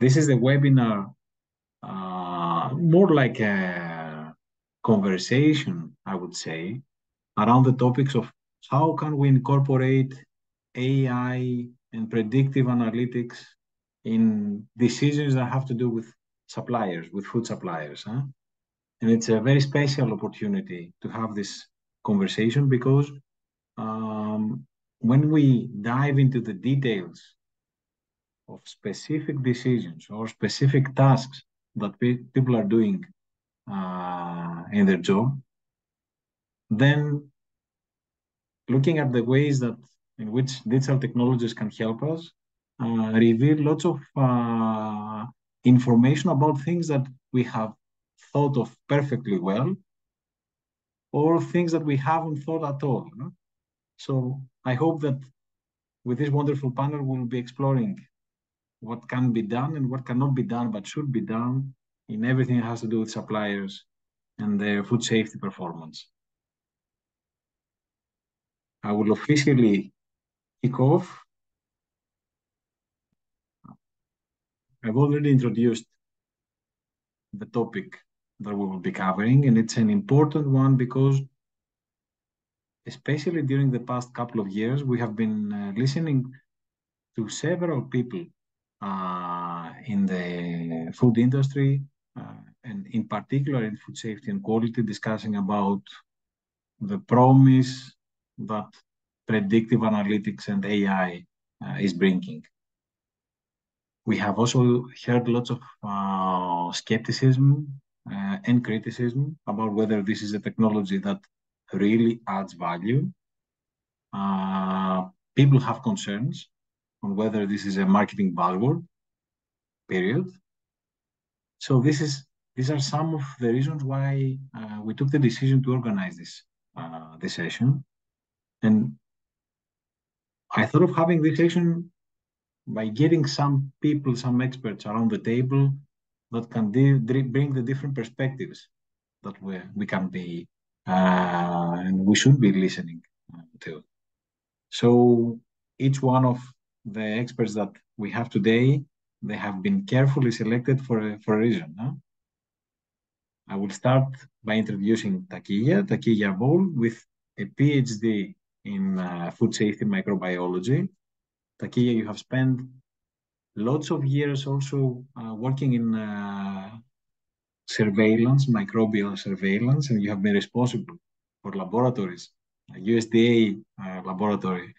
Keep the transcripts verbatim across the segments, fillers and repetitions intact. This is a webinar, uh, more like a conversation, I would say, around the topics of how can we incorporate A I and predictive analytics in decisions that have to do with suppliers, with food suppliers. Huh? And it's a very special opportunity to have this conversation because um, when we dive into the details of specific decisions or specific tasks that people are doing uh, in their job, then looking at the ways that in which digital technologies can help us uh, reveal lots of uh, information about things that we have thought of perfectly well or things that we haven't thought at all. No? So I hope that with this wonderful panel, we'll be exploring what can be done and what cannot be done, but should be done in everything that has to do with suppliers and their food safety performance. I will officially kick off. I've already introduced the topic that we will be covering, and it's an important one because especially during the past couple of years, we have been uh, listening to several people uh, in the food industry, uh, and in particular in food safety and quality, discussing about the promise that predictive analytics and A I uh, is bringing. We have also heard lots of uh, skepticism uh, and criticism about whether this is a technology that really adds value. Uh, people have concerns on whether this is a marketing buzzword, period. So this is, these are some of the reasons why uh, we took the decision to organize this, uh, this session. And I thought of having this session by getting some people, some experts around the table that can bring the different perspectives that we, we can be uh, and we should be listening to. So each one of the experts that we have today, they have been carefully selected for, for a reason. Huh? I will start by introducing Takiyah, Takiyah Ball, with a PhD in uh, food safety microbiology. Takiyah, you have spent lots of years also uh, working in uh, surveillance, microbial surveillance, and you have been responsible for laboratories, a U S D A uh, laboratory,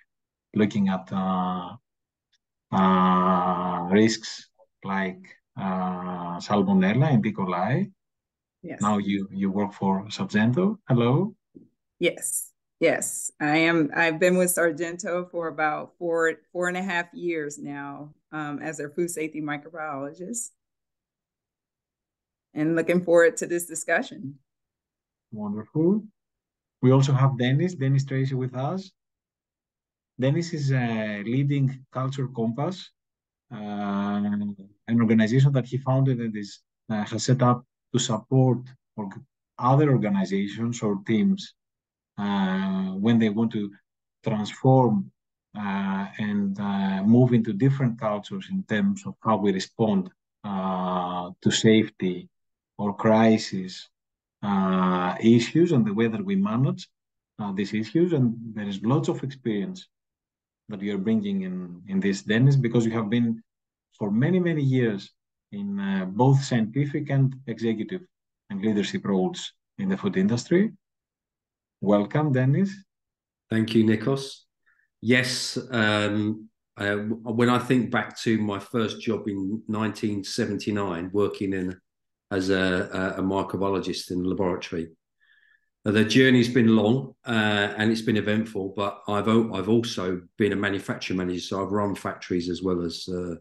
looking at uh, uh, risks like uh, Salmonella and E. coli. Yes. Now you, you work for Sargento. Hello. Yes. Yes, I am. I've been with Sargento for about four, four and a half years now um, as their food safety microbiologist. And looking forward to this discussion. Wonderful. We also have Dennis, Dennis Tracy with us. Dennis is a leading Culture Compass, uh, an organization that he founded and is, uh, has set up to support or other organizations or teams Uh, when they want to transform uh, and uh, move into different cultures in terms of how we respond uh, to safety or crisis uh, issues and the way that we manage uh, these issues. And there is lots of experience that you're bringing in, in this, Dennis, because you have been for many, many years in uh, both scientific and executive and leadership roles in the food industry. Welcome, Dennis. Thank you, Nikos. Yes, um, uh, when I think back to my first job in nineteen seventy-nine, working in as a, a microbiologist in the laboratory, the journey's been long uh, and it's been eventful. But I've I've also been a manufacturing manager, so I've run factories as well as uh,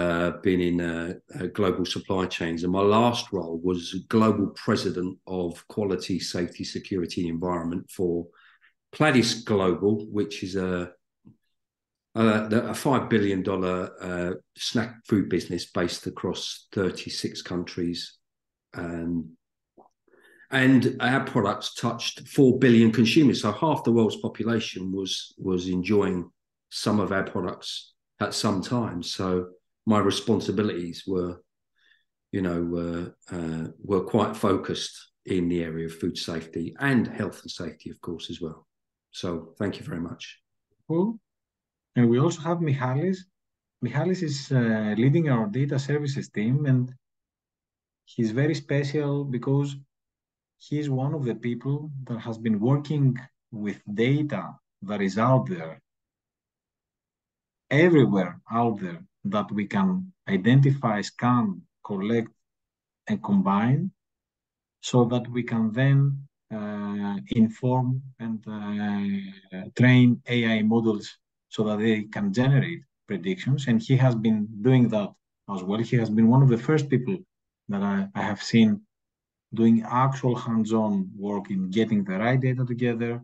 uh, been in uh, uh, global supply chains. And my last role was global president of quality, safety, security, and environment for Pladis Global, which is a, a, a five billion dollar uh, snack food business based across thirty-six countries. Um, and our products touched four billion consumers. So half the world's population was, was enjoying some of our products at some time. So my responsibilities were, you know, uh, uh, were quite focused in the area of food safety and health and safety, of course, as well. So thank you very much. Cool. And we also have Michalis. Michalis is uh, leading our data services team, and he's very special because he's one of the people that has been working with data that is out there, everywhere out there, that we can identify, scan, collect, and combine, so that we can then uh, inform and uh, train A I models so that they can generate predictions. And he has been doing that as well. He has been one of the first people that I, I have seen doing actual hands-on work in getting the right data together,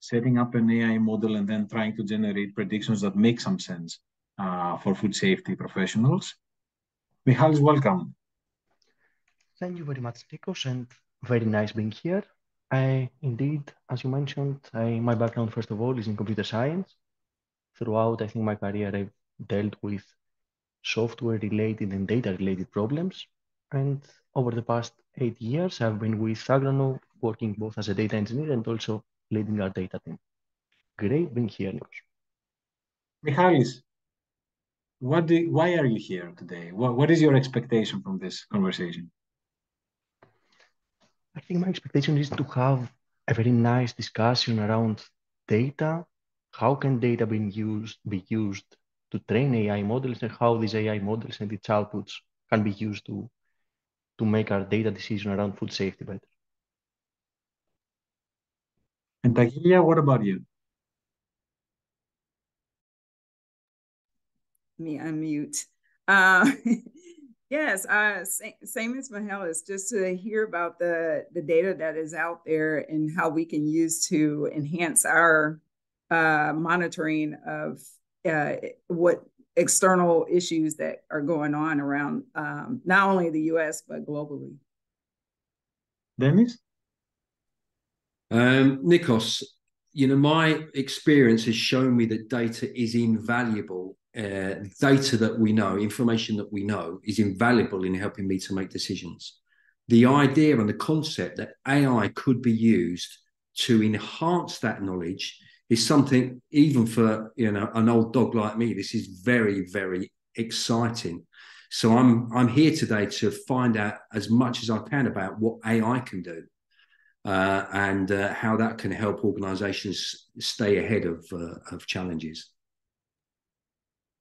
setting up an A I model, and then trying to generate predictions that make some sense uh, for food safety professionals. Michalis, welcome. Thank you very much, Nikos, and very nice being here. I, indeed, as you mentioned, I, my background, first of all, is in computer science. Throughout, I think, my career, I've dealt with software-related and data-related problems. And over the past eight years, I've been with Agroknow, working both as a data engineer and also leading our data team. Great being here, Nikos. Michalis, what do, why are you here today? What, what is your expectation from this conversation? I think my expectation is to have a very nice discussion around data. How can data be used, be used to train A I models, and how these A I models and its outputs can be used to, to make our data decision around food safety better. And Takiyah, what about you? Me unmute. Uh, yes, uh, same, same as Michalis, just to hear about the, the data that is out there and how we can use to enhance our Uh, monitoring of uh, what external issues that are going on around um, not only the U S, but globally. Dennis? Um, Nikos, you know, my experience has shown me that data is invaluable. Uh, data that we know, information that we know, is invaluable in helping me to make decisions. The idea and the concept that A I could be used to enhance that knowledge is something, even for, you know, an old dog like me, this is very, very exciting. So I'm I'm here today to find out as much as I can about what A I can do uh, and uh, how that can help organizations stay ahead of, uh, of challenges.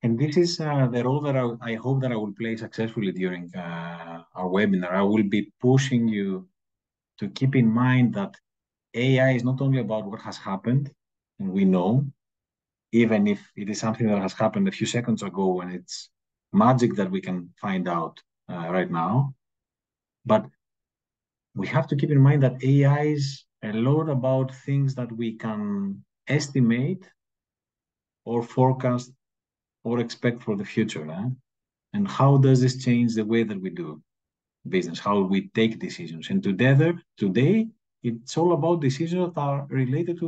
And this is uh, the role that I, I hope that I will play successfully during uh, our webinar. I will be pushing you to keep in mind that A I is not only about what has happened, and we know, even if it is something that has happened a few seconds ago, and it's magic that we can find out uh, right now. But we have to keep in mind that A I is a lot about things that we can estimate or forecast or expect for the future. Eh? And how does this change the way that we do business, how we take decisions? And together, today, it's all about decisions that are related to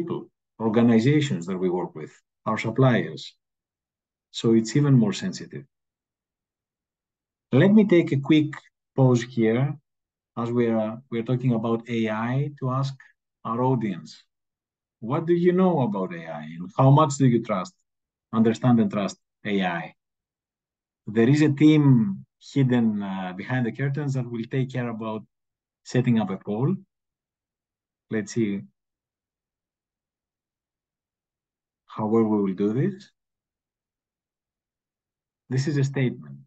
people, organizations that we work with, our suppliers. So it's even more sensitive. Let me take a quick pause here as we're we're talking about A I to ask our audience, what do you know about A I and how much do you trust, understand and trust A I? There is a team hidden uh, behind the curtains that will take care about setting up a poll. Let's see however we will do this. This is a statement.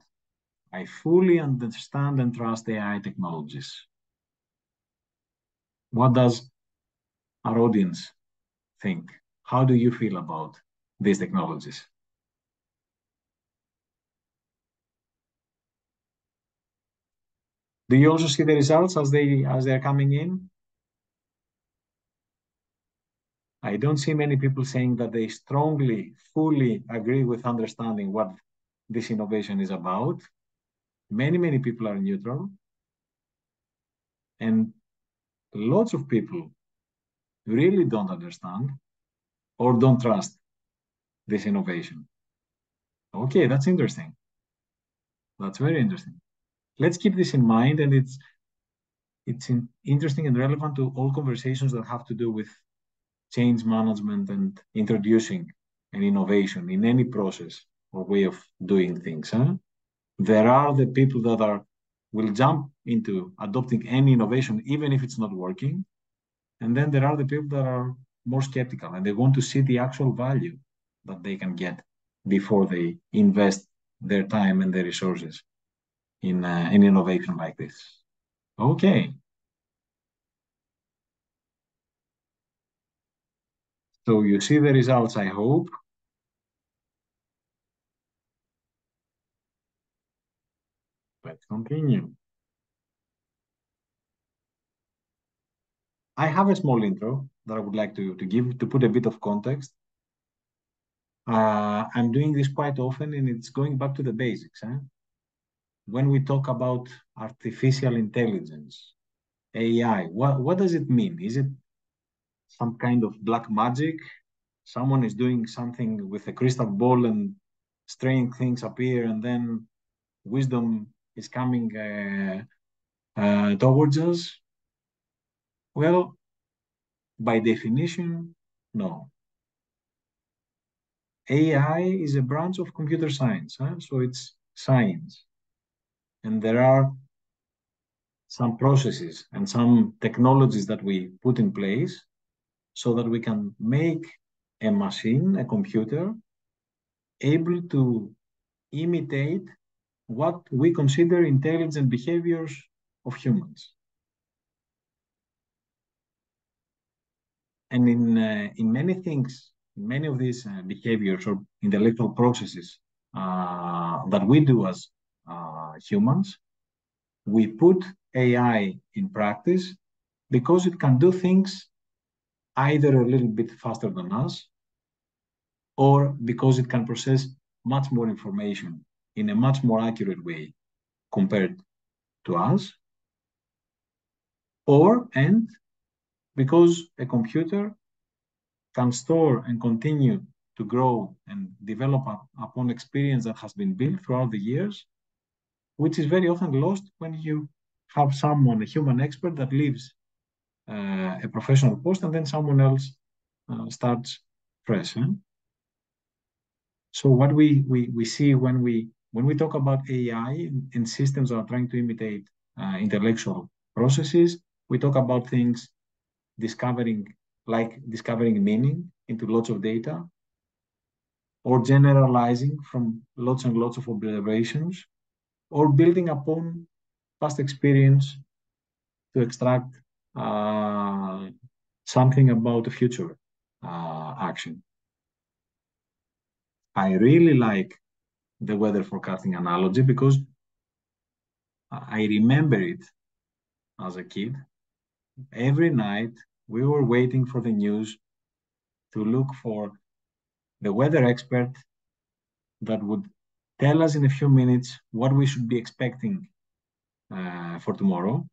I fully understand and trust A I technologies. What does our audience think? How do you feel about these technologies? Do you also see the results as they as they're coming in? I don't see many people saying that they strongly, fully agree with understanding what this innovation is about. Many, many people are neutral. And lots of people really don't understand or don't trust this innovation. Okay, that's interesting. That's very interesting. Let's keep this in mind, and it's it's in, interesting and relevant to all conversations that have to do with change management and introducing an innovation in any process or way of doing things. Huh? There are the people that are will jump into adopting any innovation, even if it's not working. And then there are the people that are more skeptical, and they want to see the actual value that they can get before they invest their time and their resources in uh, an innovation like this. Okay. So you see the results, I hope. Let's continue. I have a small intro that I would like to, to give to put a bit of context. Uh, I'm doing this quite often, and it's going back to the basics. Huh? When we talk about artificial intelligence, A I, what, what does it mean? Is it some kind of black magic? Someone is doing something with a crystal ball and strange things appear, and then wisdom is coming uh, uh, towards us? Well, by definition, no. A I is a branch of computer science, huh? So it's science. And there are some processes and some technologies that we put in place so that we can make a machine, a computer, able to imitate what we consider intelligent behaviors of humans. And in, uh, in many things, many of these uh, behaviors or intellectual processes uh, that we do as uh, humans, we put A I in practice because it can do things either a little bit faster than us, or because it can process much more information in a much more accurate way compared to us, or and because a computer can store and continue to grow and develop up upon experience that has been built throughout the years, which is very often lost when you have someone, a human expert, that leaves uh, a professional post and then someone else uh, starts fresh. Huh? So what we, we, we see when we, when we talk about A I and systems that are trying to imitate uh, intellectual processes, we talk about things discovering like discovering meaning into lots of data, or generalizing from lots and lots of observations, or building upon past experience to extract uh, something about a future uh, action. I really like the weather forecasting analogy because I remember it as a kid. Every night, we were waiting for the news to look for the weather expert that would tell us in a few minutes what we should be expecting uh, for tomorrow.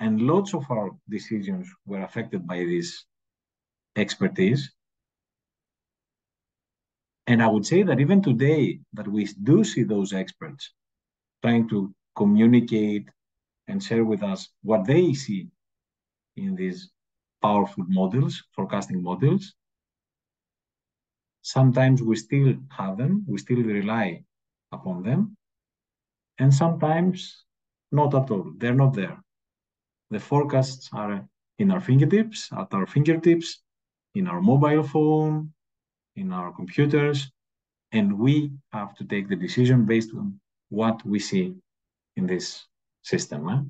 And lots of our decisions were affected by this expertise. And I would say that even today, that we do see those experts trying to communicate and share with us what they see in these powerful models, forecasting models. Sometimes we still have them, we still rely upon them, and sometimes not at all, they're not there. The forecasts are in our fingertips, at our fingertips, in our mobile phone, in our computers, and we have to take the decision based on what we see in this system. Eh?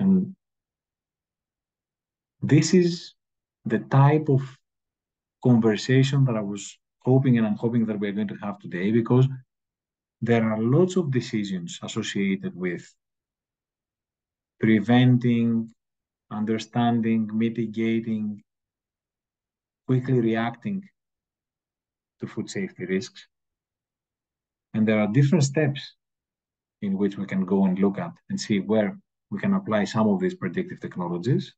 And this is the type of conversation that I was hoping, and I'm hoping that we're going to have today, because there are lots of decisions associated with preventing, understanding, mitigating, quickly reacting to food safety risks. And there are different steps in which we can go and look at and see where we can apply some of these predictive technologies.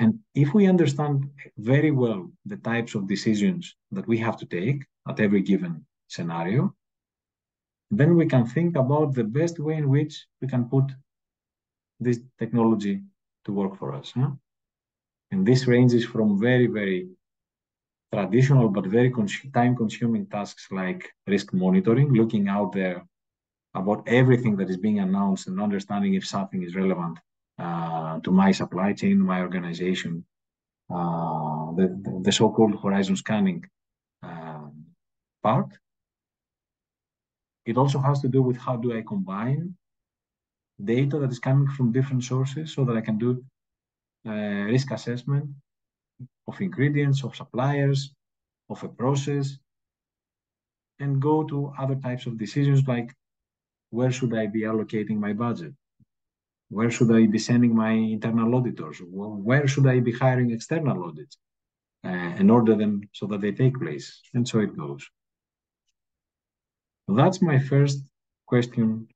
And if we understand very well the types of decisions that we have to take at every given scenario, then we can think about the best way in which we can put this technology to work for us. Huh? And this ranges from very, very traditional but very time-consuming tasks like risk monitoring, looking out there about everything that is being announced and understanding if something is relevant uh, to my supply chain, my organization, uh, the, the so-called horizon scanning uh, part. It also has to do with how do I combine data that is coming from different sources so that I can do uh, risk assessment of ingredients, of suppliers, of a process, and go to other types of decisions like where should I be allocating my budget? Where should I be sending my internal auditors? Where should I be hiring external audits uh, and order them so that they take place? And so it goes. That's my first question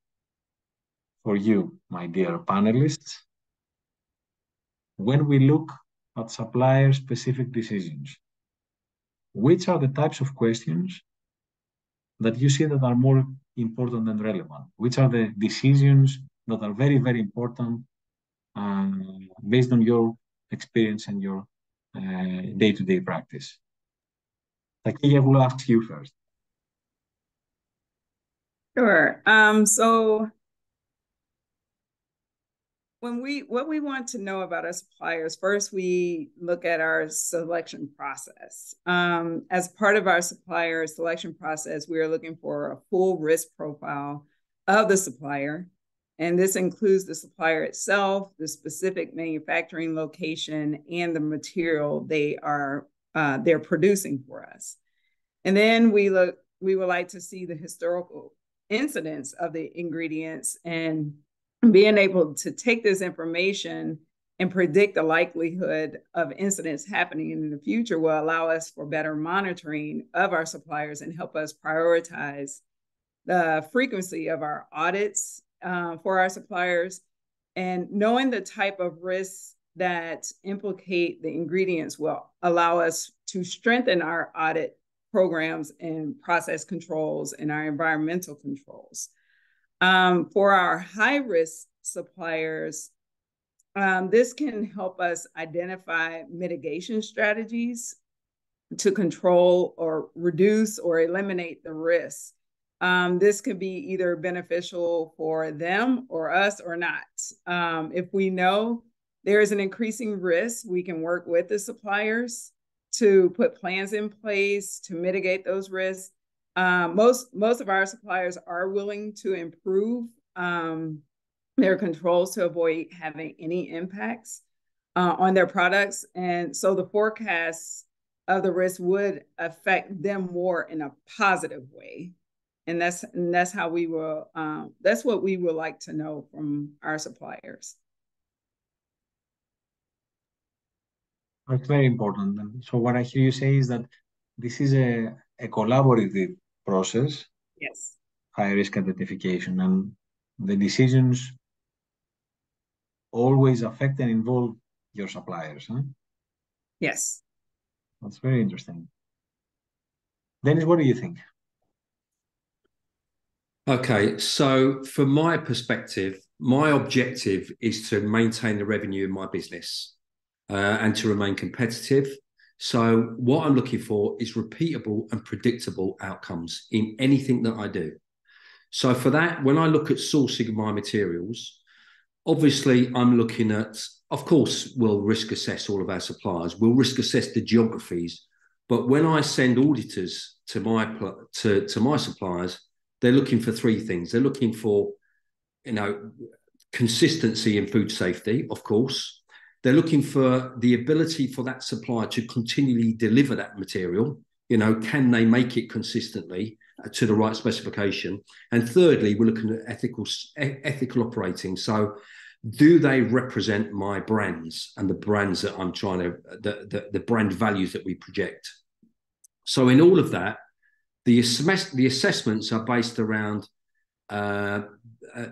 for you, my dear panelists. When we look at supplier-specific decisions, which are the types of questions that you see that are more important and relevant? Which are the decisions that are very, very important um, based on your experience and your day-to-day uh, -day practice? Takiyah, will ask you first. Sure. Um, so when we, what we want to know about our suppliers, first we look at our selection process. Um, as part of our supplier selection process, we are looking for a full risk profile of the supplier. And this includes the supplier itself, the specific manufacturing location, and the material they are, uh, they're producing for us. And then we look, we would like to see the historical incidents of the ingredients and being able to take this information and predict the likelihood of incidents happening in the future will allow us for better monitoring of our suppliers and help us prioritize the frequency of our audits uh, for our suppliers. And knowing the type of risks that implicate the ingredients will allow us to strengthen our audit programs and process controls and our environmental controls. Um, for our high-risk suppliers, um, this can help us identify mitigation strategies to control or reduce or eliminate the risk. Um, this could be either beneficial for them or us or not. Um, if we know there is an increasing risk, we can work with the suppliers to put plans in place to mitigate those risks. Uh, most, most of our suppliers are willing to improve um, their controls to avoid having any impacts uh, on their products. And so the forecasts of the risk would affect them more in a positive way. And that's, and that's how we will, um, that's what we would like to know from our suppliers. That's very important. And so what I hear you say is that this is a, a collaborative process. Yes. High risk identification, and the decisions always affect and involve your suppliers. Huh? Yes. That's very interesting. Dennis, what do you think? Okay, so from my perspective, my objective is to maintain the revenue in my business uh, and to remain competitive. So what I'm looking for is repeatable and predictable outcomes in anything that I do. So for that, when I look at sourcing my materials, obviously I'm looking at, of course, we'll risk assess all of our suppliers, we'll risk assess the geographies. But when I send auditors to my, to, to my suppliers, they're looking for three things. They're looking for, you know, consistency in food safety, of course. They're looking for the ability for that supplier to continually deliver that material. You know, can they make it consistently to the right specification? And thirdly, we're looking at ethical, ethical operating. So do they represent my brands and the brands that I'm trying to, the, the, the brand values that we project? So in all of that, the, assess, the assessments are based around uh, uh,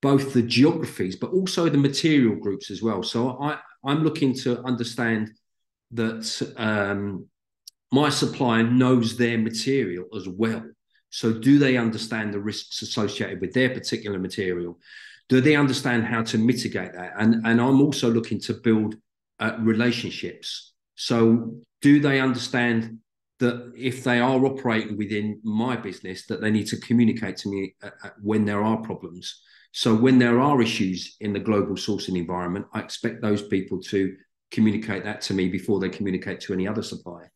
both the geographies, but also the material groups as well. So I, I'm looking to understand that um, my supplier knows their material as well. So do they understand the risks associated with their particular material? Do they understand how to mitigate that? And, and I'm also looking to build uh, relationships. So do they understand that if they are operating within my business, that they need to communicate to me uh, when there are problems? So when there are issues in the global sourcing environment, I expect those people to communicate that to me before they communicate to any other supplier.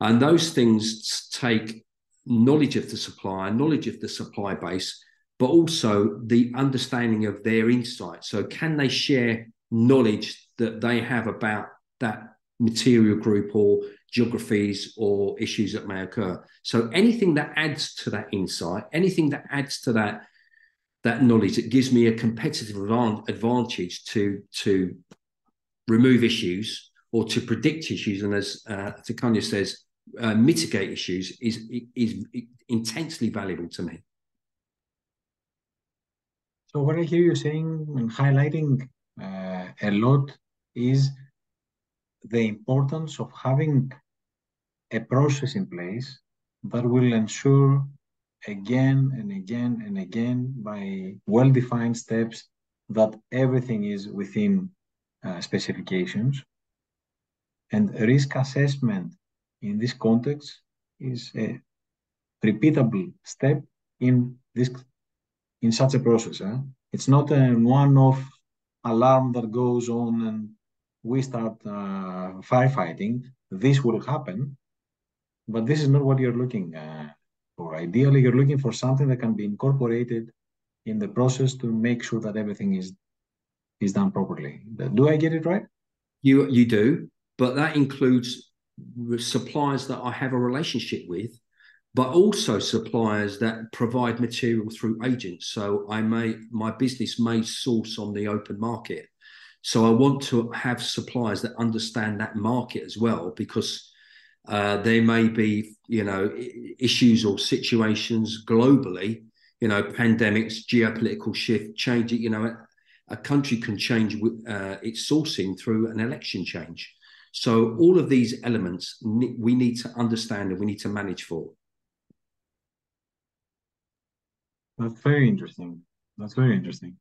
And those things take knowledge of the supplier, knowledge of the supply base, but also the understanding of their insights. So can they share knowledge that they have about that material group or geographies or issues that may occur? So anything that adds to that insight, anything that adds to that that knowledge, it gives me a competitive advantage to, to remove issues or to predict issues. And as uh, Takiyah says, uh, mitigate issues is, is intensely valuable to me. So what I hear you saying and highlighting uh, a lot is the importance of having a process in place that will ensure again and again and again by well-defined steps that everything is within uh, specifications. And risk assessment in this context is a repeatable step in this in such a process. Huh? It's not a one-off alarm that goes on and we start uh, firefighting. This will happen, but this is not what you're looking uh, for. Ideally, you're looking for something that can be incorporated in the process to make sure that everything is is done properly. Do I get it right? You you do, but that includes suppliers that I have a relationship with, but also suppliers that provide material through agents. So I may, my business may source on the open market. So I want to have suppliers that understand that market as well, because uh, there may be, you know, issues or situations globally, you know, pandemics, geopolitical shift, change, you know, a country can change uh, its sourcing through an election change. So all of these elements we need to understand and we need to manage for. That's very interesting. That's very interesting.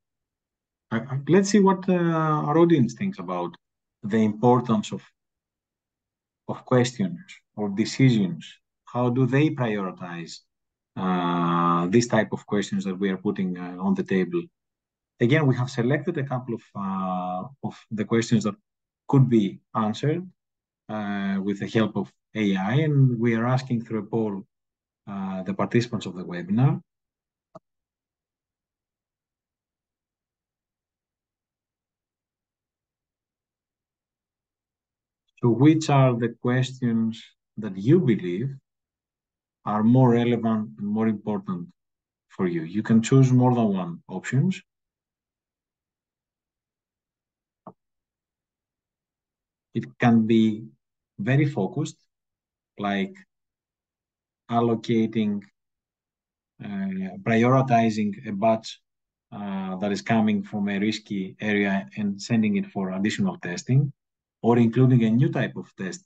I, I, let's see what uh, our audience thinks about the importance of, of questions or decisions. How do they prioritize uh, this type of questions that we are putting uh, on the table? Again, we have selected a couple of, uh, of the questions that could be answered uh, with the help of A I, and we are asking through a poll uh, the participants of the webinar. So which are the questions that you believe are more relevant and more important for you? You can choose more than one options. It can be very focused, like allocating, uh, prioritizing a batch uh, that is coming from a risky area and sending it for additional testing, or including a new type of test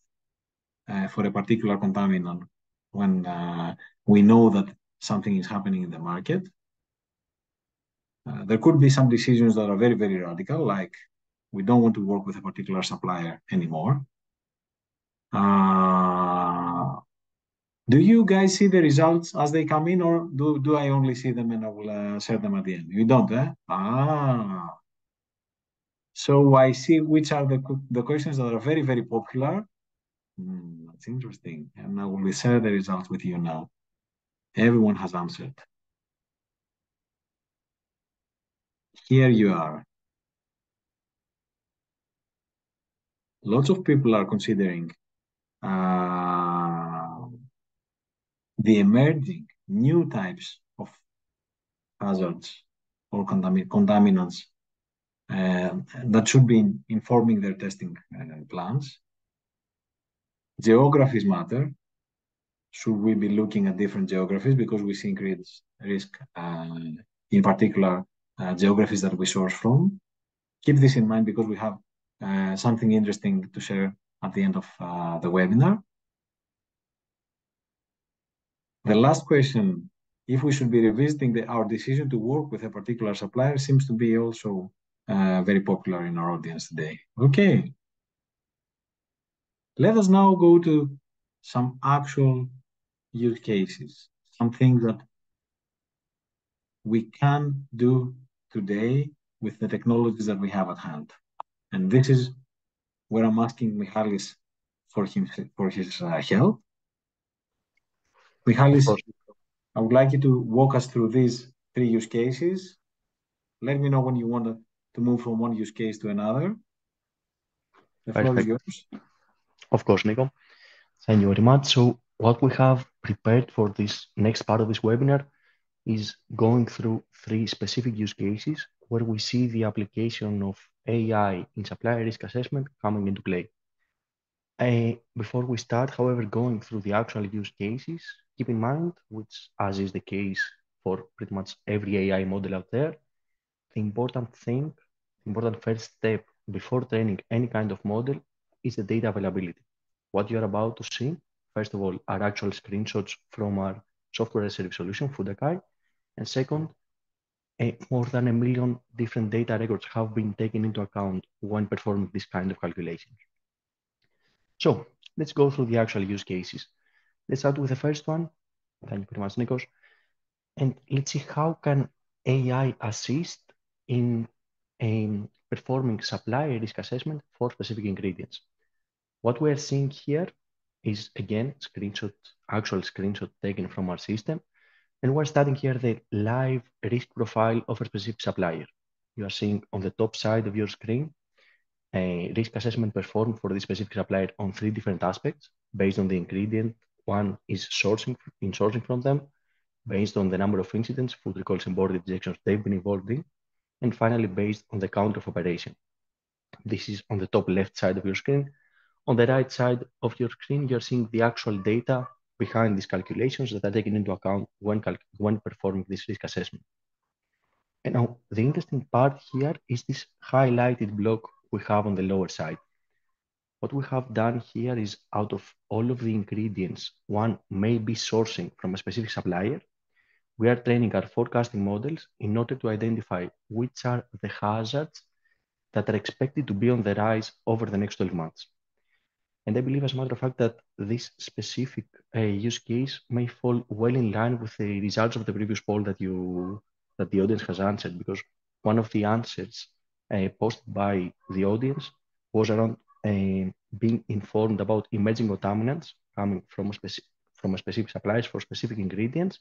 uh, for a particular contaminant when uh, we know that something is happening in the market. Uh, there could be some decisions that are very, very radical, like we don't want to work with a particular supplier anymore. Uh, do you guys see the results as they come in, or do, do I only see them and I will uh, share them at the end? You don't, eh? Ah. So I see which are the, the questions that are very, very popular. Mm, that's interesting. And I will share the results with you now. Everyone has answered. Here you are. Lots of people are considering uh, the emerging new types of hazards or contamin contaminants Uh, that should be informing their testing uh, plans. Geographies matter. Should we be looking at different geographies because we see increased risk uh, in particular uh, geographies that we source from. Keep this in mind because we have uh, something interesting to share at the end of uh, the webinar. The last question, if we should be revisiting the, our decision to work with a particular supplier, seems to be also uh, very popular in our audience today. Okay. Let us now go to some actual use cases, some things that we can do today with the technologies that we have at hand. And this is where I'm asking Michalis for, him, for his uh, help. Michalis, I would like you to walk us through these three use cases. Let me know when you want to move from one use case to another. The floor is yours. Of course, Nico. Thank you very much. So what we have prepared for this next part of this webinar is going through three specific use cases where we see the application of A I in supplier risk assessment coming into play. Uh, before we start, however, going through the actual use cases, keep in mind, which as is the case for pretty much every A I model out there, the important thing, the important first step before training any kind of model is the data availability. What you're about to see, first of all, are actual screenshots from our software as a service solution, Foodakai. And second, a, more than a million different data records have been taken into account when performing this kind of calculation. So let's go through the actual use cases. Let's start with the first one. Thank you very much, Nikos. And let's see how can A I assist in um, performing supplier risk assessment for specific ingredients. What we're seeing here is, again, screenshot, actual screenshot taken from our system. And we're studying here the live risk profile of a specific supplier. You are seeing on the top side of your screen a risk assessment performed for this specific supplier on three different aspects based on the ingredient. One is sourcing, in sourcing from them, based on the number of incidents, food recalls and border rejections they've been involved in, and finally based on the count of operation. This is on the top left side of your screen. On the right side of your screen, you're seeing the actual data behind these calculations that are taken into account when, when performing this risk assessment. And now the interesting part here is this highlighted block we have on the lower side. What we have done here is out of all of the ingredients, one may be sourcing from a specific supplier. We are training our forecasting models in order to identify which are the hazards that are expected to be on the rise over the next twelve months. And I believe, as a matter of fact, that this specific uh, use case may fall well in line with the results of the previous poll that you that the audience has answered, because one of the answers Uh, posted by the audience was around uh, being informed about emerging contaminants coming from a, speci from a specific suppliers for specific ingredients.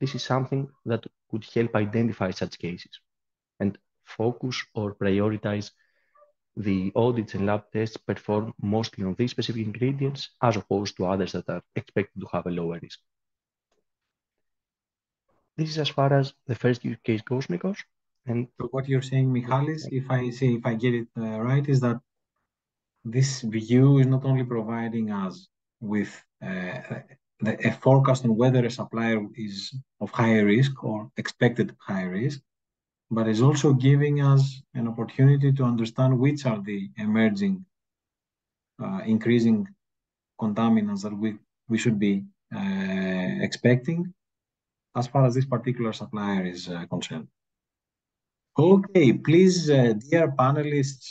This is something that could help identify such cases and focus or prioritize the audits and lab tests performed mostly on these specific ingredients as opposed to others that are expected to have a lower risk. This is as far as the first use case goes, Nikos. And so what you're saying, Michalis, if I say, if I get it uh, right, is that this view is not only providing us with uh, the, a forecast on whether a supplier is of higher risk or expected higher risk, but is also giving us an opportunity to understand which are the emerging, uh, increasing contaminants that we, we should be uh, expecting as far as this particular supplier is uh, concerned. Okay, please, uh, dear panelists,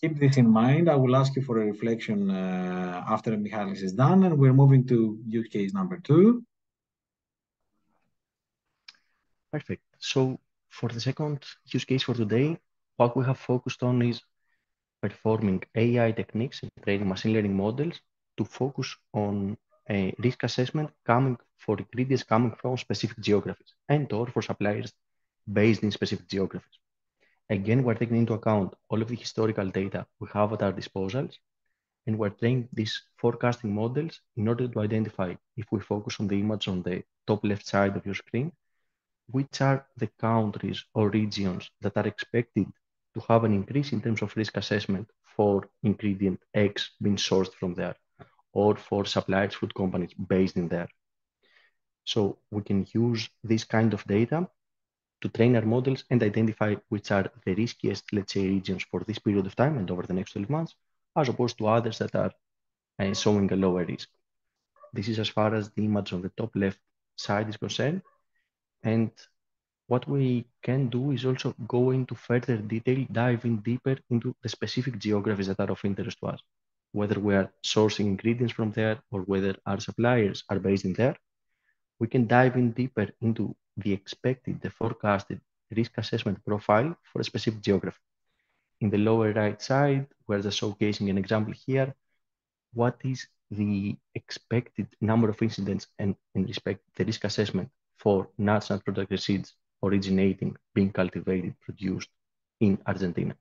keep this in mind. I will ask you for a reflection uh, after Michalis is done, and we're moving to use case number two. Perfect. So for the second use case for today, what we have focused on is performing A I techniques and training machine learning models to focus on a risk assessment coming for ingredients coming from specific geographies and or for suppliers based in specific geographies. Again, we're taking into account all of the historical data we have at our disposal, and we're training these forecasting models in order to identify, if we focus on the image on the top left side of your screen, which are the countries or regions that are expected to have an increase in terms of risk assessment for ingredient X being sourced from there, or for suppliers, food companies based in there. So we can use this kind of data to train our models and identify which are the riskiest, let's say, regions for this period of time and over the next twelve months, as opposed to others that are uh, showing a lower risk. This is as far as the image on the top left side is concerned. And what we can do is also go into further detail, diving deeper into the specific geographies that are of interest to us, whether we are sourcing ingredients from there or whether our suppliers are based in there. We can dive in deeper into the expected, the forecasted risk assessment profile for a specific geography. In the lower right side, we're just showcasing an example here. What is the expected number of incidents and in respect the risk assessment for nuts and product seeds originating, being cultivated, produced in Argentina?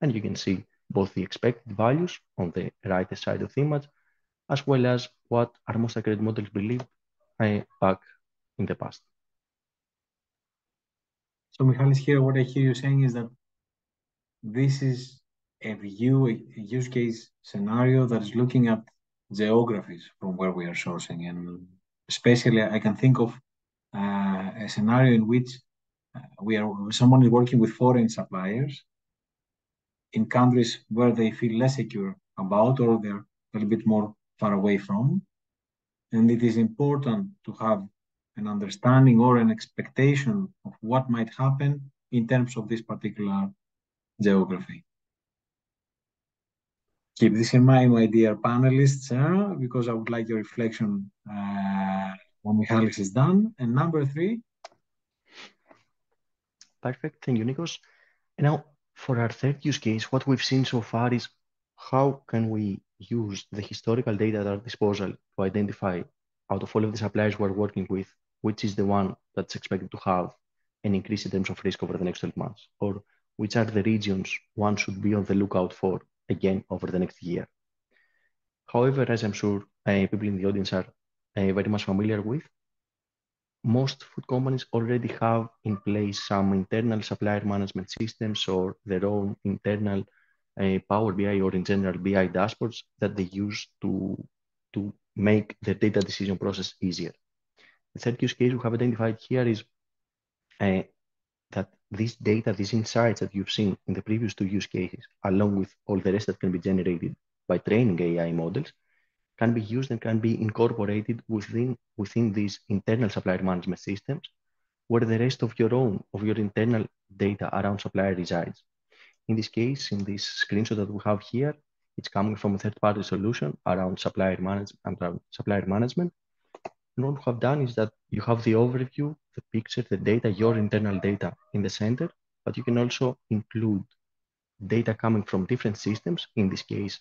And you can see both the expected values on the right side of the image, as well as what our most accurate models believe uh, back in the past. So Michalis, here, what I hear you saying is that this is a view, a use case scenario that is looking at geographies from where we are sourcing. And especially I can think of uh, a scenario in which uh, we are, someone is working with foreign suppliers in countries where they feel less secure about or they're a little bit more far away from. And it is important to have an understanding or an expectation of what might happen in terms of this particular geography. Keep this in mind, my dear panelists, uh, because I would like your reflection uh, when Michalis is done. And number three. Perfect, thank you, Nikos. And now for our third use case, what we've seen so far is how can we use the historical data at our disposal to identify out of all of the suppliers we're working with, which is the one that's expected to have an increase in terms of risk over the next twelve months, or which are the regions one should be on the lookout for, again, over the next year. However, as I'm sure uh, people in the audience are uh, very much familiar with, most food companies already have in place some internal supplier management systems or their own internal uh, Power B I or in general B I dashboards that they use to, to make the data decision process easier. The third use case we have identified here is uh, that this data, these insights that you've seen in the previous two use cases, along with all the rest that can be generated by training A I models, can be used and can be incorporated within, within these internal supplier management systems, where the rest of your own, of your internal data around supplier resides. In this case, in this screenshot that we have here, it's coming from a third-party solution around supplier, manage around supplier management. And what we have done is that you have the overview, the picture, the data, your internal data in the center, but you can also include data coming from different systems, in this case,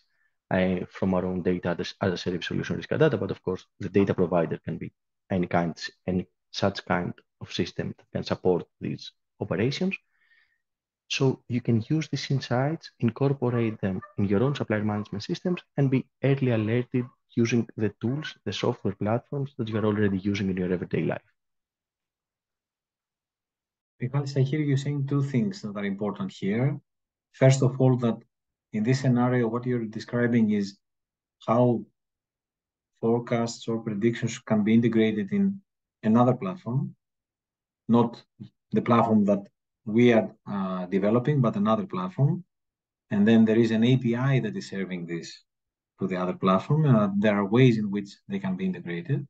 uh, from our own data as a service solution, Risk Data, but of course, the data provider can be any kind, any such kind of system that can support these operations. So you can use these insights, incorporate them in your own supplier management systems, and be early alerted using the tools, the software platforms that you are already using in your everyday life. Michalis, I hear you saying two things that are important here. First of all, that in this scenario, what you're describing is how forecasts or predictions can be integrated in another platform, not the platform that we are uh, developing, but another platform. And then there is an A P I that is serving this to the other platform. Uh, there are ways in which they can be integrated.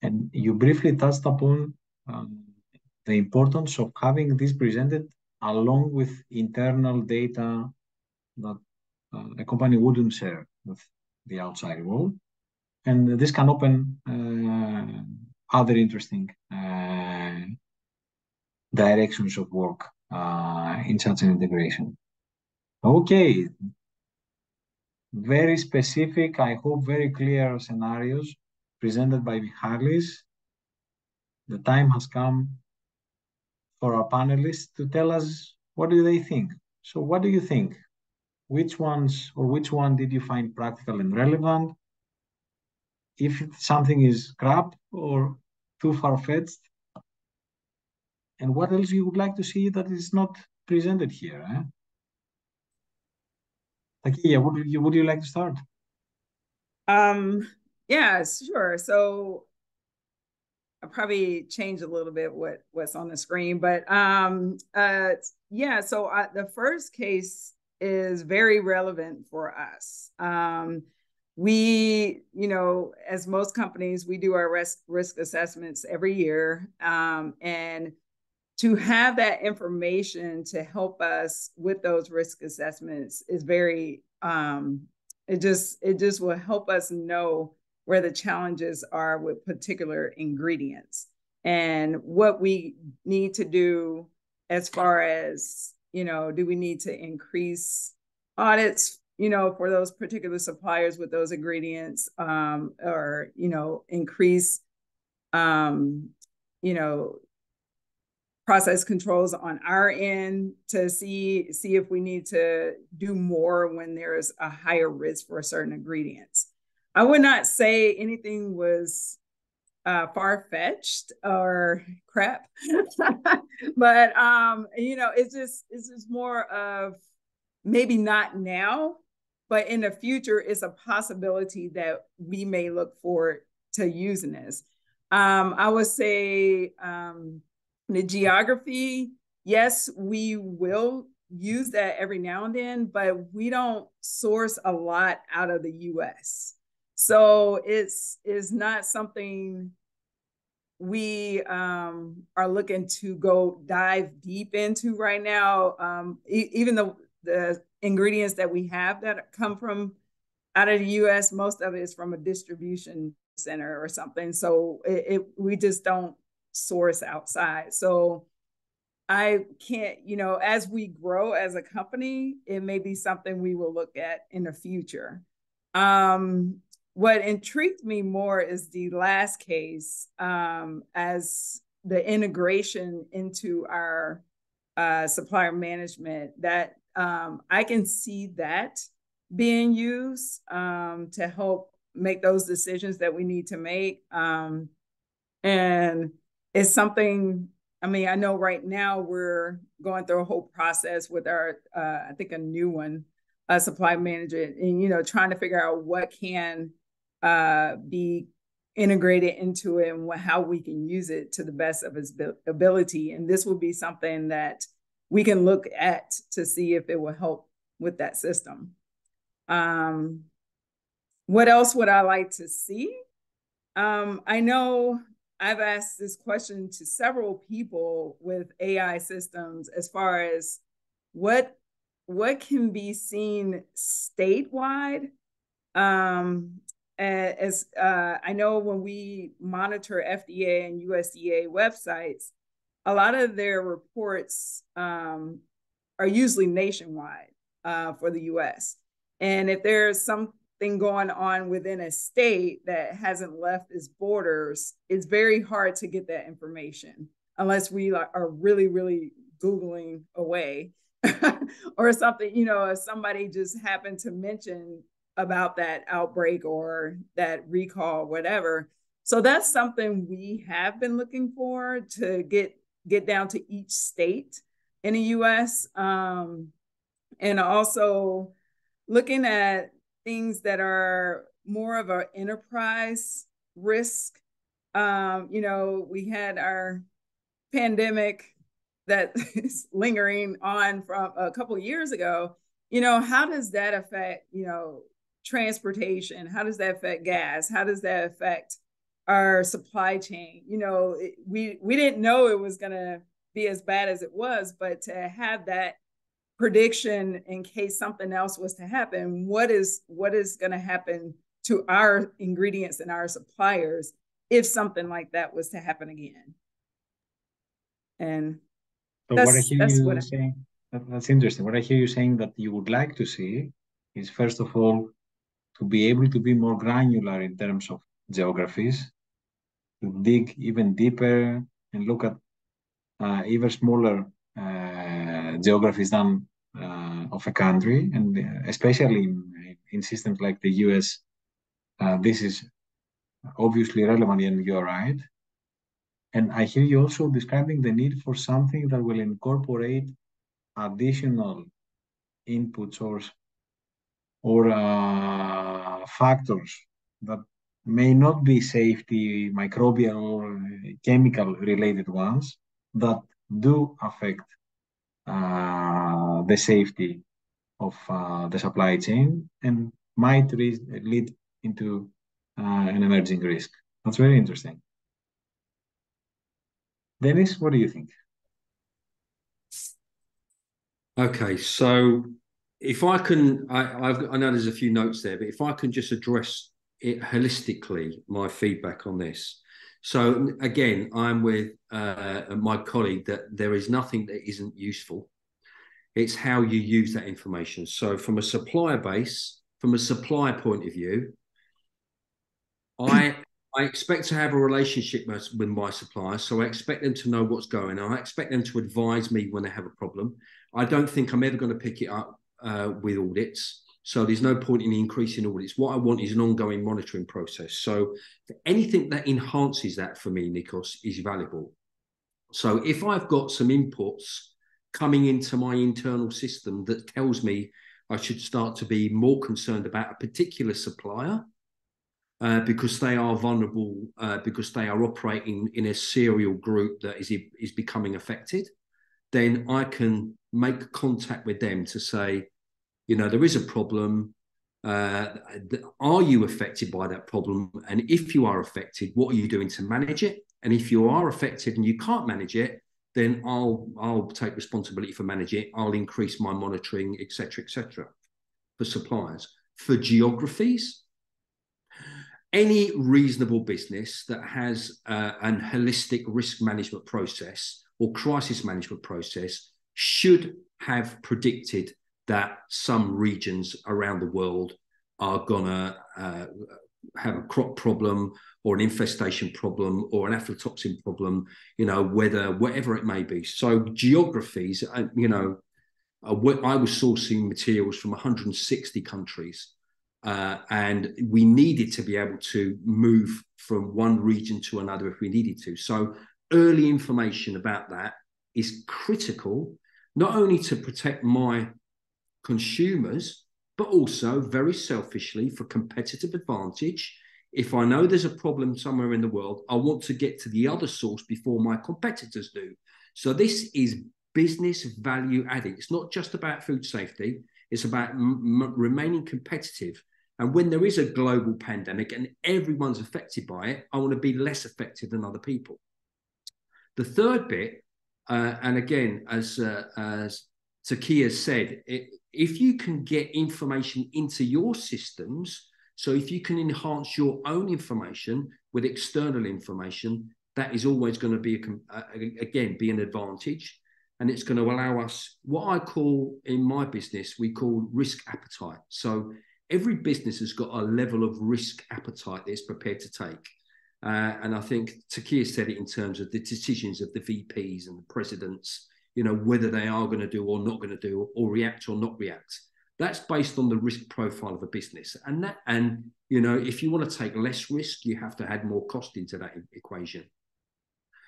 And you briefly touched upon um, the importance of having this presented along with internal data that uh, a company wouldn't share with the outside world. And this can open uh, other interesting uh, directions of work uh, in such an integration. Okay, very specific, I hope very clear scenarios presented by Michalis. The time has come for our panelists to tell us what do they think. So what do you think? Which ones or which one did you find practical and relevant? If something is crap or too far-fetched, and what else you would like to see that is not presented here? Eh? Takiyah, would you, would you like to start? Um, yeah, sure. So I'll probably change a little bit what what's on the screen, but um, uh, yeah. So I, the first case is very relevant for us. Um, we, you know, as most companies, we do our risk risk assessments every year, um, and to have that information to help us with those risk assessments is very. Um, it just it just will help us know where the challenges are with particular ingredients and what we need to do as far as, you know, do we need to increase audits, you know, for those particular suppliers with those ingredients, um, or, you know, increase, um, you know, process controls on our end to see, see if we need to do more when there's a higher risk for certain ingredients. I would not say anything was uh, far-fetched or crap, but, um, you know, it's just, it's just more of maybe not now, but in the future, it's a possibility that we may look forward to using this. Um, I would say um, the geography, yes, we will use that every now and then, but we don't source a lot out of the U S So it's, it's not something we um, are looking to go dive deep into right now. Um, e even the, the ingredients that we have that come from out of the U S, most of it is from a distribution center or something. So it, it, we just don't source outside. So I can't, you know, as we grow as a company, it may be something we will look at in the future. Um, What intrigued me more is the last case, um, as the integration into our uh, supplier management, that um, I can see that being used um, to help make those decisions that we need to make. Um, and it's something, I mean, I know right now we're going through a whole process with our, uh, I think a new one, a supply manager, and, you know, trying to figure out what can Uh, be integrated into it and what, how we can use it to the best of its ability. And this will be something that we can look at to see if it will help with that system. Um, what else would I like to see? Um, I know I've asked this question to several people with A I systems as far as what, what can be seen statewide. Um, As uh, I know when we monitor F D A and U S D A websites, a lot of their reports um, are usually nationwide uh, for the U S. And if there's something going on within a state that hasn't left its borders, it's very hard to get that information unless we are really, really Googling away or something, you know, if somebody just happened to mention about that outbreak or that recall, whatever. So that's something we have been looking for, to get get down to each state in the U S. Um, and also looking at things that are more of an enterprise risk. Um, you know, we had our pandemic that is lingering on from a couple of years ago. You know, how does that affect, you know, transportation? How does that affect gas? How does that affect our supply chain? You know, it, we we didn't know it was going to be as bad as it was, but to have that prediction in case something else was to happen, what is what is going to happen to our ingredients and our suppliers if something like that was to happen again? And so that's what I hear that's you what I, saying. That's interesting. What I hear you saying that you would like to see is, first of all, to be able to be more granular in terms of geographies, to dig even deeper and look at uh, even smaller uh, geographies than uh, of a country, and especially in, in systems like the U S, uh, this is obviously relevant, and you're right. And I hear you also describing the need for something that will incorporate additional inputs or or uh, factors that may not be safety, microbial or chemical related ones that do affect uh, the safety of uh, the supply chain and might lead into uh, an emerging risk. That's very interesting. Dennis, what do you think? Okay, so if I can, I, I've, I know there's a few notes there, but if I can just address it holistically, my feedback on this. So again, I'm with uh, my colleague that there is nothing that isn't useful. It's how you use that information. So from a supplier base, from a supply point of view, I, I expect to have a relationship with my supplier. So I expect them to know what's going on. I expect them to advise me when they have a problem. I don't think I'm ever going to pick it up uh, with audits. So there's no point in increasing audits. What I want is an ongoing monitoring process. So anything that enhances that for me, Nikos, is valuable. So if I've got some inputs coming into my internal system that tells me I should start to be more concerned about a particular supplier uh, because they are vulnerable, uh, because they are operating in a serial group that is, is becoming affected, then I can make contact with them to say, you know, there is a problem. Uh, are you affected by that problem? And if you are affected, what are you doing to manage it? And if you are affected and you can't manage it, then I'll, I'll take responsibility for managing it. I'll increase my monitoring, et cetera, et cetera, for suppliers. For geographies, any reasonable business that has uh, an holistic risk management process or crisis management process should have predicted that some regions around the world are gonna uh, have a crop problem or an infestation problem or an aflatoxin problem, you know, whether, whatever it may be. So geographies, uh, you know, uh, I was sourcing materials from one hundred sixty countries uh, and we needed to be able to move from one region to another if we needed to. So early information about that is critical, not only to protect my consumers, but also very selfishly for competitive advantage. If I know there's a problem somewhere in the world, I want to get to the other source before my competitors do. So this is business value adding. It's not just about food safety. It's about m remaining competitive. And when there is a global pandemic and everyone's affected by it, I want to be less affected than other people. The third bit, uh, and again, as, uh, as Takiyah said, it, if you can get information into your systems, so if you can enhance your own information with external information, that is always going to be, a, again, be an advantage. And it's going to allow us what I call in my business, we call risk appetite. So every business has got a level of risk appetite that it's prepared to take. Uh, and I think Takiyah said it in terms of the decisions of the V Ps and the presidents, you know, whether they are going to do or not going to do or react or not react. That's based on the risk profile of a business. And, that, and you know, if you want to take less risk, you have to add more cost into that equation.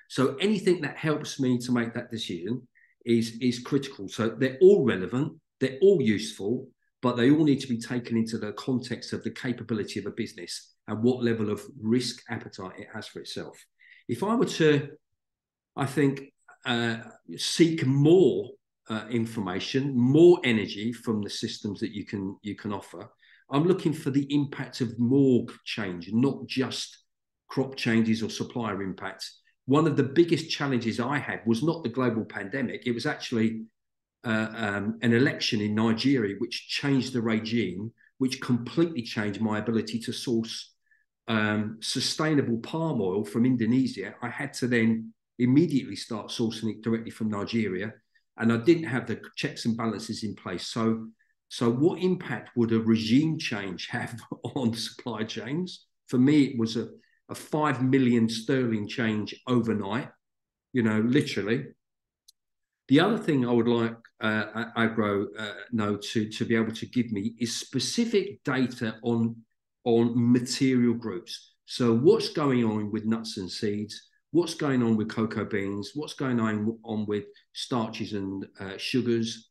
So anything that helps me to make that decision is, is critical. So they're all relevant, they're all useful, but they all need to be taken into the context of the capability of a business and what level of risk appetite it has for itself. If I were to, I think, uh, seek more Uh, information, more energy from the systems that you can you can offer. I'm looking for the impact of more change, not just crop changes or supplier impacts. One of the biggest challenges I had was not the global pandemic. It was actually uh, um, an election in Nigeria, which changed the regime, which completely changed my ability to source um, sustainable palm oil from Indonesia. I had to then immediately start sourcing it directly from Nigeria. And I didn't have the checks and balances in place. So, so what impact would a regime change have on supply chains? For me, it was a, a five million sterling change overnight, you know, literally. The other thing I would like uh, Agro uh, know to, to be able to give me is specific data on, on material groups. So what's going on with nuts and seeds? What's going on with cocoa beans? What's going on, on with starches and uh, sugars,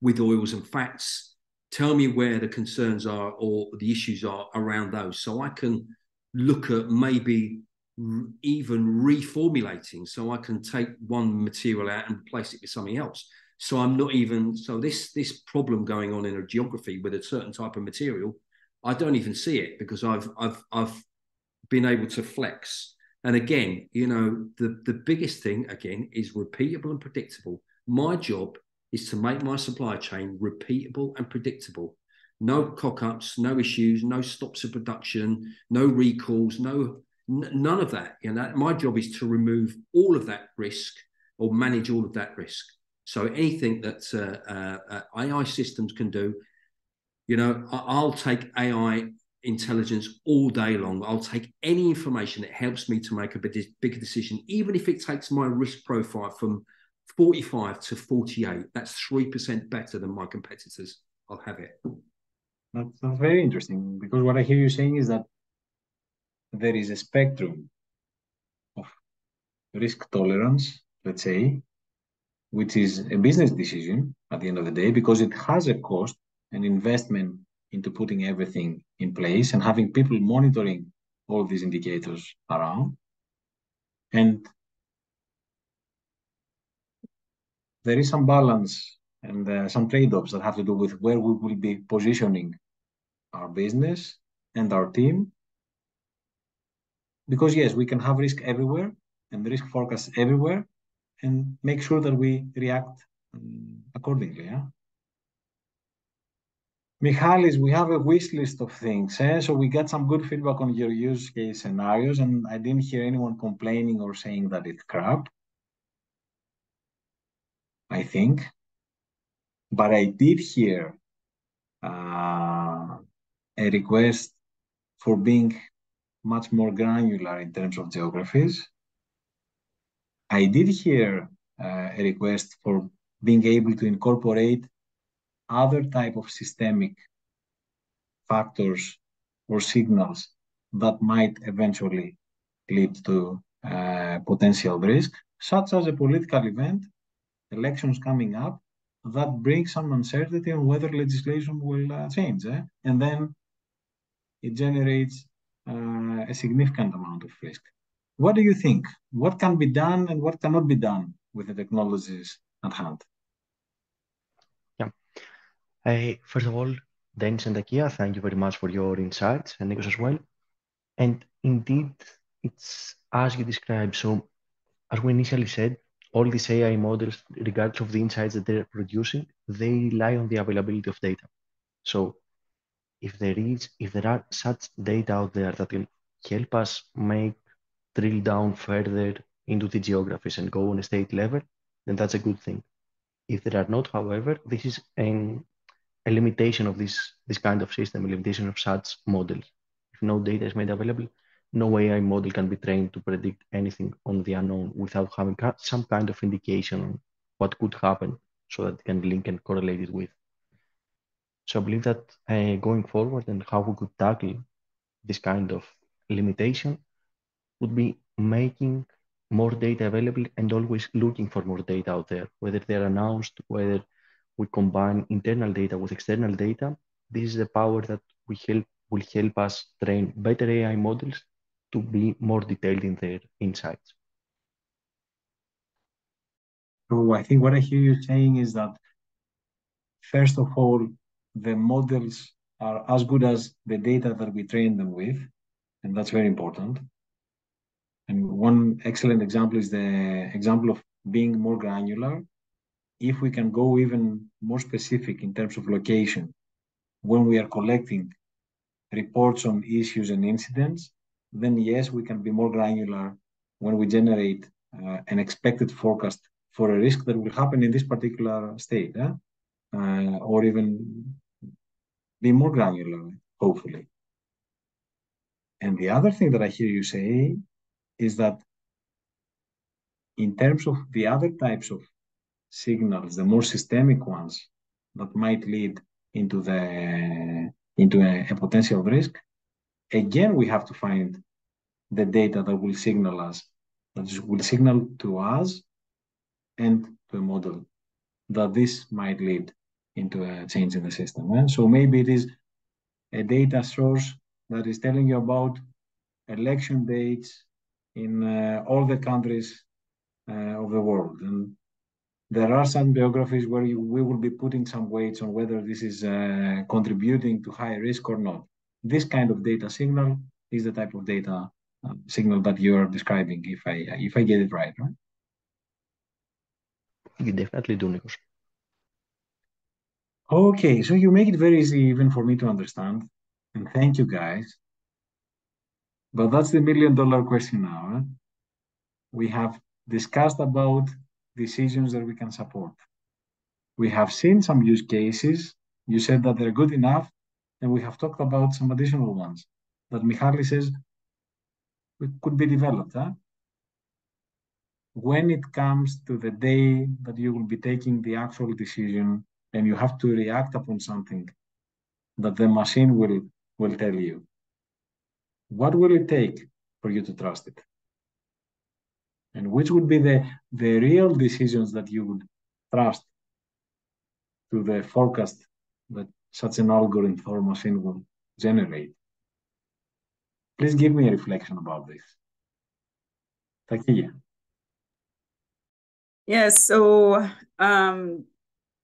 with oils and fats? tell me where the concerns are or the issues are around those, so I can look at maybe even reformulating, so I can take one material out and replace it with something else. So I'm not even, so this this problem going on in a geography with a certain type of material, I don't even see it because I've I've I've been able to flex. And again, you know, the the biggest thing again is repeatable and predictable. My job is to make my supply chain repeatable and predictable. No cock-ups, no issues, no stops of production, no recalls, no n none of that. You know, my job is to remove all of that risk or manage all of that risk. So anything that uh, uh, A I systems can do, you know, I'll take A I intelligence all day long. I'll take any information that helps me to make a bigger decision, even if it takes my risk profile from forty-five to forty-eight. That's three percent better than my competitors. I'll have it. That's, that's very interesting, because what I hear you saying is that there is a spectrum of risk tolerance, let's say, which is a business decision at the end of the day, because it has a cost, an investment into putting everything in place and having people monitoring all these indicators around. And there is some balance and uh, some trade-offs that have to do with where we will be positioning our business and our team. Because yes, we can have risk everywhere and risk forecasts everywhere, and make sure that we react um, accordingly. Yeah? Michalis, we have a wish list of things. Eh? So we got some good feedback on your use case scenarios, and I didn't hear anyone complaining or saying that it's crap, I think. But I did hear uh, a request for being much more granular in terms of geographies. I did hear uh, a request for being able to incorporate other type of systemic factors or signals that might eventually lead to uh, potential risk, such as a political event, elections coming up, that bring some uncertainty on whether legislation will uh, change. Eh? And then it generates uh, a significant amount of risk. What do you think? What can be done and what cannot be done with the technologies at hand? Yeah. Uh, first of all, Dennis and Takiyah, thank you very much for your insights, and Nikos as well. And indeed, it's as you described. So, as we initially said, all these A I models, regardless of the insights that they're producing, they rely on the availability of data. So, if there is, if there are such data out there that will help us make drill down further into the geographies and go on a state level, then that's a good thing. If there are not, however, this is an, a limitation of this, this kind of system, a limitation of such models. If no data is made available, no A I model can be trained to predict anything on the unknown without having some kind of indication on what could happen so that it can link and correlate it with. So I believe that uh, going forward and how we could tackle this kind of limitation would be making more data available and always looking for more data out there, whether they're announced, whether we combine internal data with external data. This is the power that we help, will help us train better A I models to be more detailed in their insights. So I think what I hear you saying is that, first of all, the models are as good as the data that we train them with, and that's very important. And one excellent example is the example of being more granular. If we can go even more specific in terms of location, when we are collecting reports on issues and incidents, then yes, we can be more granular when we generate uh, an expected forecast for a risk that will happen in this particular state, eh? uh, or even be more granular, hopefully. And the other thing that I hear you say is that in terms of the other types of signals, the more systemic ones that might lead into the into a, a potential risk, again, we have to find the data that will signal us, that will signal to us and to a model that this might lead into a change in the system. Eh? So maybe it is a data source that is telling you about election dates in uh, all the countries uh, of the world. And there are some biographies where you, we will be putting some weights on whether this is uh, contributing to high risk or not. This kind of data signal is the type of data uh, signal that you are describing, if I, if I get it right, right? You definitely do, Nikos. Okay, so you make it very easy even for me to understand. And thank you, guys. But that's the million dollar question now. Eh? We have discussed about decisions that we can support. We have seen some use cases. You said that they're good enough. And we have talked about some additional ones that Michalis says we could be developed. Eh? When it comes to the day that you will be taking the actual decision and you have to react upon something that the machine will, will tell you, what will it take for you to trust it? And which would be the, the real decisions that you would trust to the forecast that such an algorithm or machine will generate? Please give me a reflection about this. Takiyah. Yes, so um,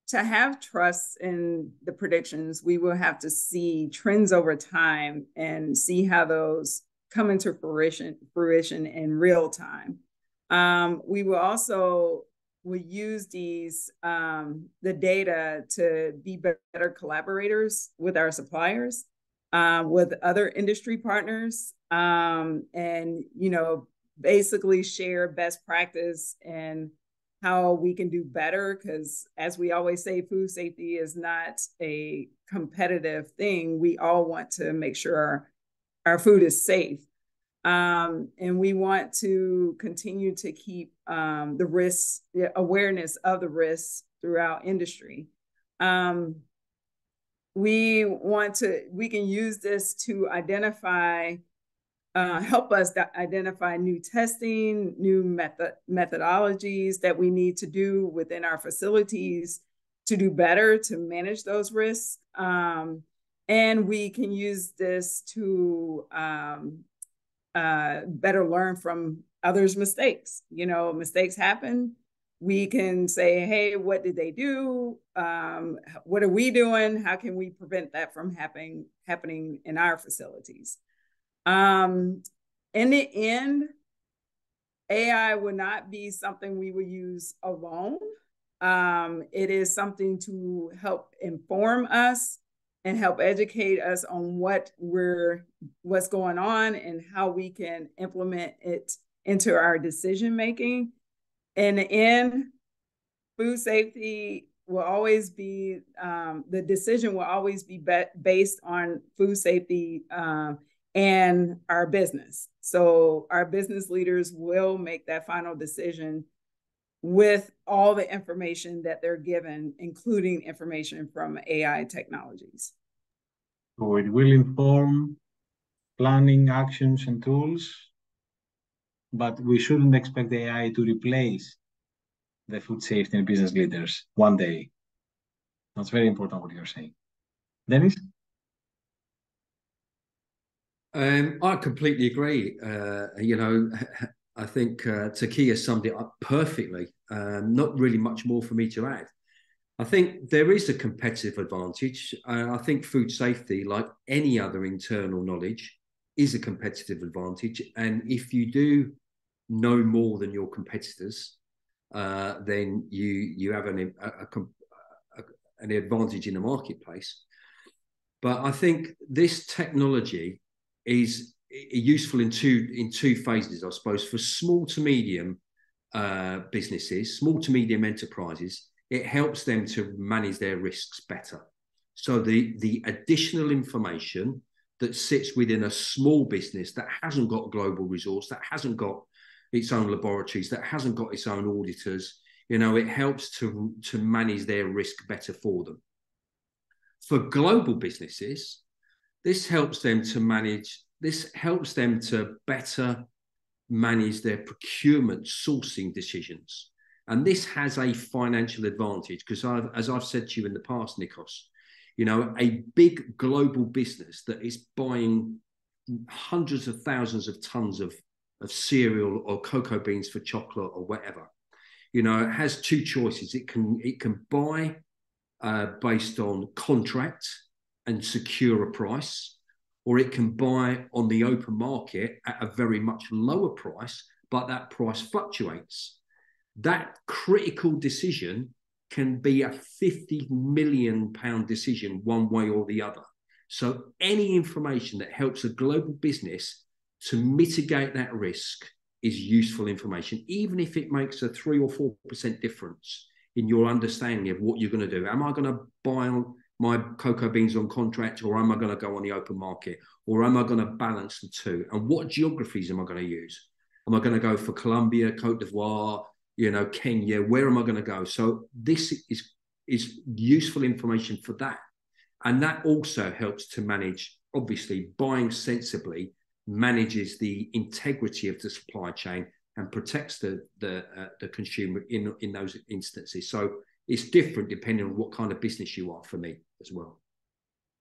to have trust in the predictions, we will have to see trends over time and see how those come into fruition, fruition in real time. Um, we will also we use these um, the data to be better collaborators with our suppliers, uh, with other industry partners, um, and you know basically share best practice and how we can do better, because as we always say, food safety is not a competitive thing. We all want to make sure our, our food is safe. Um, and we want to continue to keep um, the risks, the awareness of the risks throughout industry. Um, we want to, we can use this to identify, Uh, help us identify new testing, new method methodologies that we need to do within our facilities to do better to manage those risks. Um, and we can use this to um, uh, better learn from others' mistakes. You know, mistakes happen. We can say, hey, what did they do? Um, what are we doing? How can we prevent that from happening, happening in our facilities? Um, in the end, A I would not be something we would use alone. Um, it is something to help inform us and help educate us on what we're, what's going on and how we can implement it into our decision-making. In the end, food safety will always be, um, the decision will always be, be based on food safety, um, and our business. So our business leaders will make that final decision with all the information that they're given, including information from A I technologies. So it will inform planning, actions, and tools, but we shouldn't expect A I to replace the food safety and business leaders one day. That's very important what you're saying. Dennis? Um, I completely agree. Uh, you know, I think uh, Takiyah summed it up perfectly. Uh, not really much more for me to add. I think there is a competitive advantage. Uh, I think food safety, like any other internal knowledge, is a competitive advantage. And if you do know more than your competitors, uh, then you you have an a, a, a, an advantage in the marketplace. But I think this technology is useful in two in two phases, I suppose. For small to medium uh, businesses, small to medium enterprises, it helps them to manage their risks better. So the, the additional information that sits within a small business that hasn't got global resource, that hasn't got its own laboratories, that hasn't got its own auditors, you know, it helps to, to manage their risk better for them. For global businesses, This helps them to manage, this helps them to better manage their procurement sourcing decisions And this has a financial advantage because, I've, as I've said to you in the past, Nikos, you know, a big global business that is buying hundreds of thousands of tons of, of cereal or cocoa beans for chocolate or whatever, you know, it has two choices. It can, it can buy uh, based on contract and secure a price, or it can buy on the open market at a very much lower price, but that price fluctuates. That critical decision can be a fifty million pound decision one way or the other. So any information that helps a global business to mitigate that risk is useful information, even if it makes a three or four percent difference in your understanding of what you're going to do. Am I going to buy on my cocoa beans on contract, or am I going to go on the open market, or am I going to balance the two? And what geographies am I going to use? Am I going to go for Colombia, Cote d'Ivoire, you know, Kenya? Where am I going to go? So this is, is useful information for that. And that also helps to manage, obviously, buying sensibly manages the integrity of the supply chain and protects the, the, uh, the consumer in, in those instances. So it's different depending on what kind of business you are for me as well.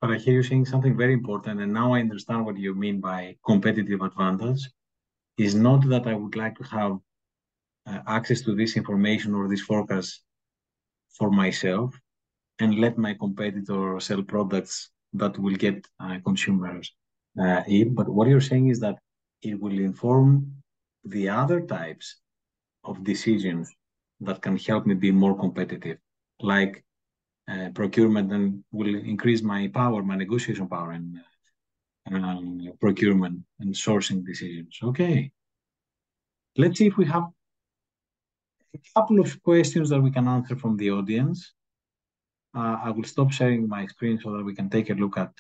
But I hear you saying something very important, and now I understand what you mean by competitive advantage. It's not that I would like to have uh, access to this information or this forecast for myself and let my competitor sell products that will get uh, consumers uh, in. But what you're saying is that it will inform the other types of decisions that can help me be more competitive, like uh, procurement, and will increase my power, my negotiation power, and uh, procurement and sourcing decisions. Okay. Let's see if we have a couple of questions that we can answer from the audience. Uh, I will stop sharing my screen so that we can take a look at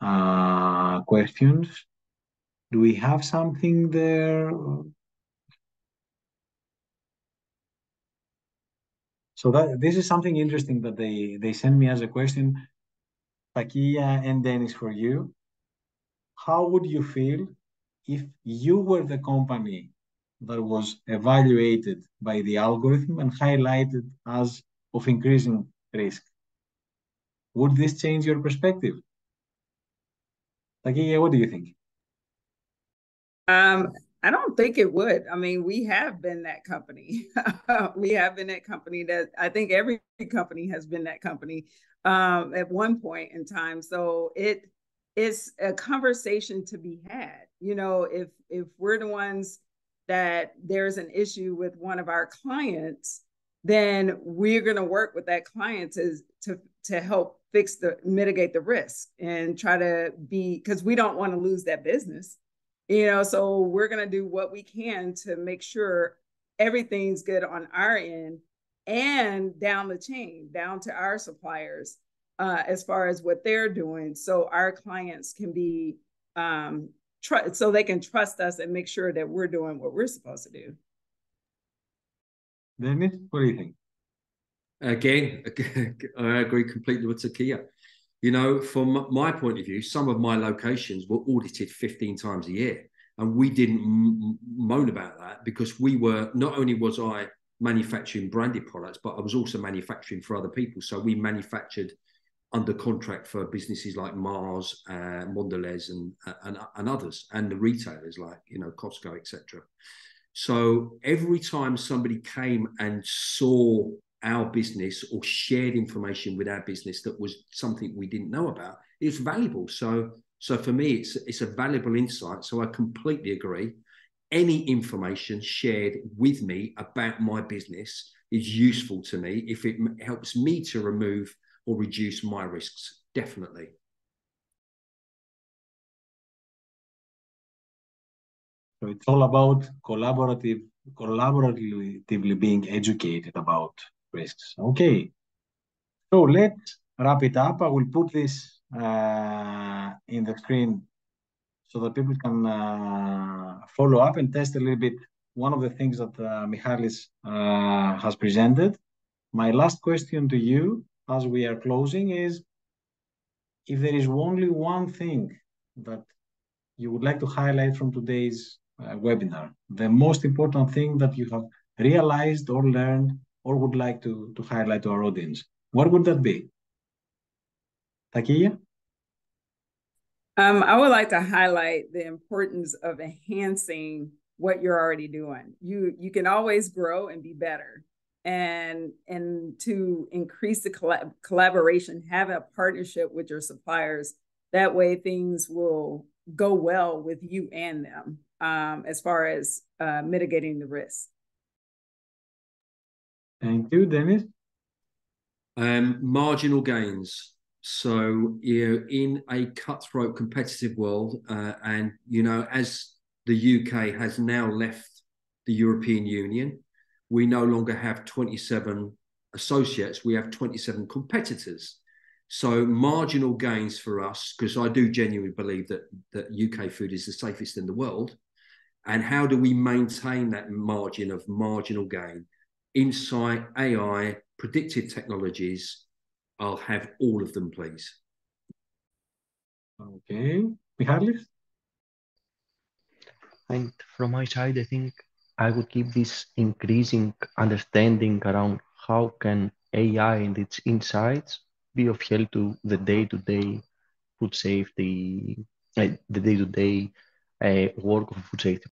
uh, questions. Do we have something there? So that, this is something interesting that they, they sent me as a question. Takiyah and Dennis, for you, how would you feel if you were the company that was evaluated by the algorithm and highlighted as of increasing risk? Would this change your perspective? Takiyah, what do you think? Um, I don't think it would. I mean, we have been that company. We have been that company that I think every company has been that company um, at one point in time. So it it's a conversation to be had. You know, if if we're the ones that there's an issue with one of our clients, then we're going to work with that client to, to, to help fix the, mitigate the risk and try to be, because we don't want to lose that business, you know, so we're going to do what we can to make sure everything's good on our end and down the chain, down to our suppliers, uh, as far as what they're doing. So our clients can be, um, tr- so they can trust us and make sure that we're doing what we're supposed to do. Dennis, what do you think? Again, again I agree completely with Takiyah. You know, from my point of view, some of my locations were audited fifteen times a year, and we didn't m moan about that because we were, not only was I manufacturing branded products, but I was also manufacturing for other people. So we manufactured under contract for businesses like Mars, uh, Mondelez, and, and and others, and the retailers like, you know, Costco, et cetera. So every time somebody came and saw our business or shared information with our business that was something we didn't know about, it's valuable. So, so for me, it's, it's a valuable insight. So I completely agree. Any information shared with me about my business is useful to me if it helps me to remove or reduce my risks, definitely. So it's all about collaborative, collaboratively being educated about risks. Okay, so let's wrap it up. I will put this uh, in the screen so that people can uh, follow up and test a little bit one of the things that uh, Michalis uh, has presented. My last question to you as we are closing is, if there is only one thing that you would like to highlight from today's webinar, the most important thing that you have realized or learned or would like to, to highlight to our audience? What would that be? Takiyah? Um, I would like to highlight the importance of enhancing what you're already doing. You you can always grow and be better. And, and to increase the collab collaboration, have a partnership with your suppliers. That way things will go well with you and them um, as far as uh, mitigating the risk. Thank you, Dennis. Um, marginal gains. So, you know, in a cutthroat competitive world, uh, and, you know, as the U K has now left the European Union, we no longer have twenty-seven associates, we have twenty-seven competitors. So marginal gains for us, because I do genuinely believe that, that U K food is the safest in the world. And how do we maintain that margin of marginal gain? Insight, A I, predictive technologies. I'll have all of them, please. Okay. Michalis? And from my side, I think I would keep this increasing understanding around how can A I and its insights be of help to the day-to-day food safety, uh, the day-to-day uh, work of food safety.